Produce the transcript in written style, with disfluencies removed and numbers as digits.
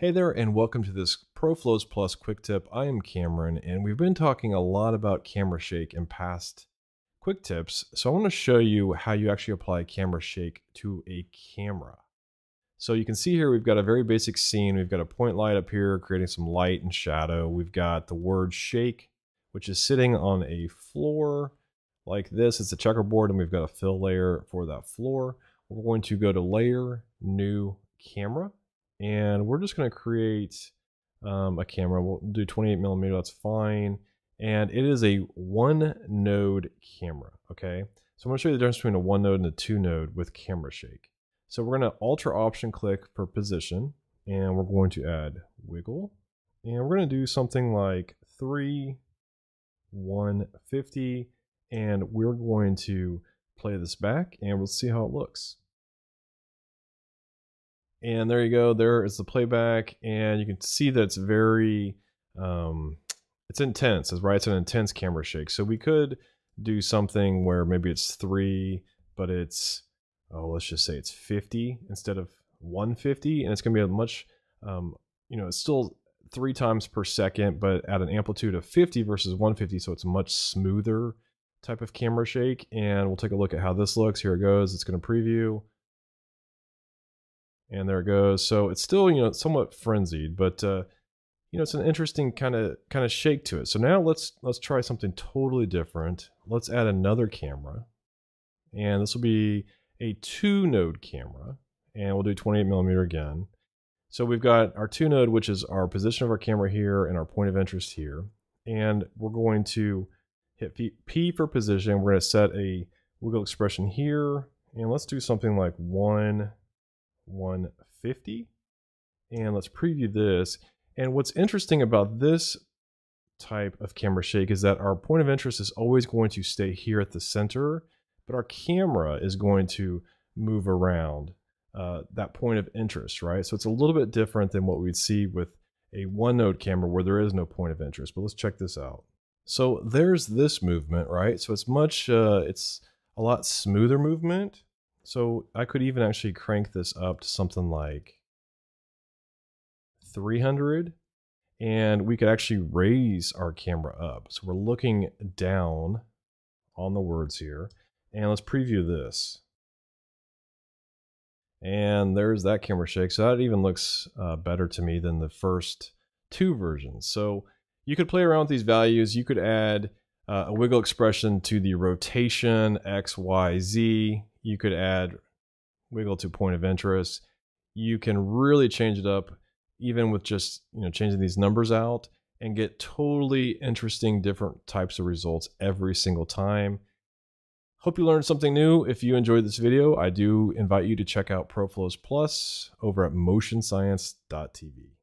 Hey there and welcome to this ProFlows Plus quick tip. I am Cameron and we've been talking a lot about camera shake in past quick tips. So I want to show you how you actually apply camera shake to a camera. So you can see here we've got a very basic scene. We've got a point light up here creating some light and shadow. We've got the word shake, which is sitting on a floor like this. It's a checkerboard and we've got a fill layer for that floor. We're going to go to layer, new camera. And we're just going to create a camera. We'll do 28mm, that's fine. And it is a one node camera, okay? So I'm going to show you the difference between a one node and a two node with camera shake. So we're going to Alt Option click for position, and we're going to add wiggle. And we're going to do something like 3, 150, and we're going to play this back and we'll see how it looks. And there you go, there is the playback, and you can see that it's very, it's intense, right? It's an intense camera shake. So we could do something where maybe it's 3, but it's, oh, let's just say it's 50 instead of 150, and it's gonna be a much, you know, it's still 3 times per second, but at an amplitude of 50 versus 150, so it's a much smoother type of camera shake. And we'll take a look at how this looks. Here it goes, it's gonna preview. And there it goes. So it's still, you know, somewhat frenzied, but you know, it's an interesting kind of shake to it. So now let's try something totally different. Let's add another camera, and this will be a two-node camera, and we'll do 28mm again. So we've got our two-node, which is our position of our camera here and our point of interest here, and we're going to hit P for position. We're going to set a wiggle expression here, and let's do something like 150, and let's preview this. And what's interesting about this type of camera shake is that our point of interest is always going to stay here at the center, but our camera is going to move around that point of interest, right? So it's a little bit different than what we'd see with a one node camera where there is no point of interest. But let's check this out. So there's this movement, right? So it's much it's a lot smoother movement. So I could even actually crank this up to something like 300, and we could actually raise our camera up. So we're looking down on the words here, and let's preview this. And there's that camera shake. So that even looks better to me than the first two versions. So you could play around with these values. You could add a wiggle expression to the rotation, X, Y, Z. You could add wiggle to point of interest. You can really change it up even with just, you know, changing these numbers out and get totally interesting different types of results every single time. Hope you learned something new. If you enjoyed this video, I do invite you to check out ProFlows Plus over at motionscience.tv.